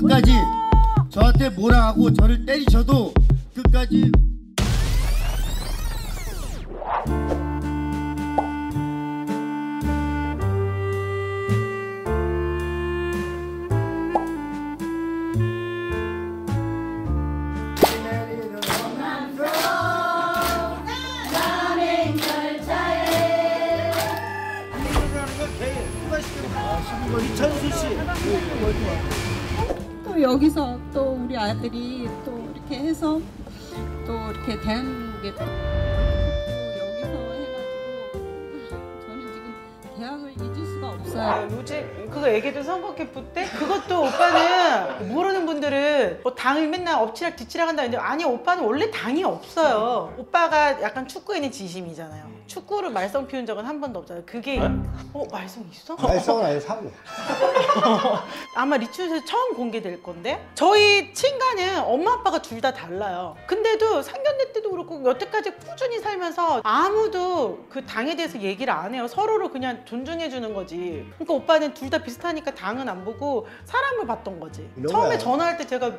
끝까지 저한테 뭐라 하고 저를 때리셔도 끝까지 또 여기서 또 우리 아들이 또 이렇게 해서 또 이렇게 대한 게 또 여기서 해가지고 저는 지금 대학을 잊을 수가 없어요. 요새 그거 얘기해준 선거 캠프 때 그것도 오빠는 모르는 분들은 뭐 당을 맨날 엎치락 뒤치락 한다 했는데 아니 오빠는 원래 당이 없어요. 오빠가 약간 축구에 있는 진심이잖아요. 축구를 말썽 피운 적은 한 번도 없잖아요. 그게 에? 어? 말썽 있어? 말썽은 아니고 사고. 아마 리춘에서 처음 공개될 건데 저희 친가는 엄마 아빠가 둘 다 달라요. 근데도 상견례 때도 그렇고 여태까지 꾸준히 살면서 아무도 그 당에 대해서 얘기를 안 해요. 서로를 그냥 존중해 주는 거지. 그러니까 오빠는 둘 다 비슷하니까 당은 안 보고 사람을 봤던 거지. 처음에 전화할 때 제가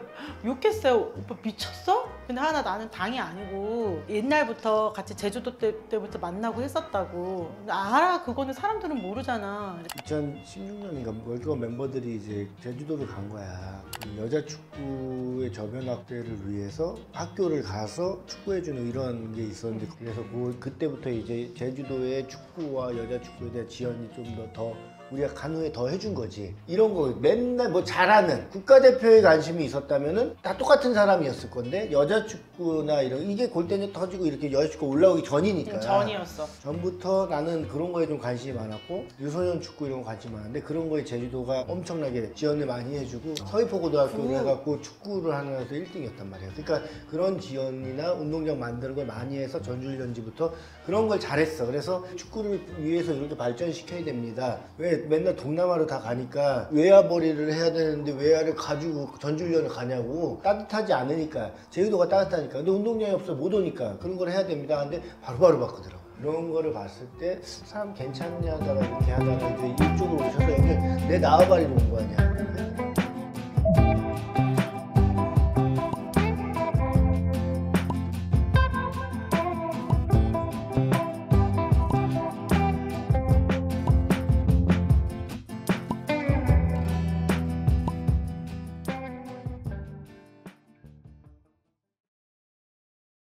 욕했어요. 오빠 미쳤어? 근데 하나 나는 당이 아니고 옛날부터 같이 제주도 때부터 만났는데 나고 했었다고. 알아, 그거는 사람들은 모르잖아. 2016년인가 월드컵 멤버들이 이제 제주도를 간 거야. 여자 축구의 저변 확대를 위해서 학교를 가서 축구해주는 이런 게 있었는데 그래서 그때부터 이제 제주도의 축구와 여자 축구에 대한 지원이 좀 더 우리가 간후에 더 해준 거지. 이런 거 맨날 뭐 잘하는 국가대표에 관심이 있었다면은 다 똑같은 사람이었을 건데 여자 축구나 이런 이게 골대에 터지고 이렇게 여자 축구 올라오기 전이니까. 전이었어. 전부터 나는 그런 거에 좀 관심이 많았고 유소년 축구 이런 거 관심이 많았는데 그런 거에 제주도가 엄청나게 지원을 많이 해주고 서귀포고등학교를 해갖고 축구를 하는 데서 1등이었단 말이야. 그러니까 그런 지원이나 운동장 만드는 걸 많이 해서 전주일전지부터 그런 걸 잘했어. 그래서 축구를 위해서 이렇게 발전시켜야 됩니다. 왜 맨날 동남아로 다 가니까 외화벌이를 해야 되는데 외화를 가지고 전주훈련을 가냐고. 따뜻하지 않으니까 제주도가 따뜻하니까. 근데 운동량이 없어 못 오니까 그런 걸 해야 됩니다. 근데 바로바로 바꾸더라고. 이런 거를 봤을 때 사람 괜찮냐 하다가 이렇게 하다가 이제 이쪽으로 오셔서 여기 내 나와바리로 온 거 아니야.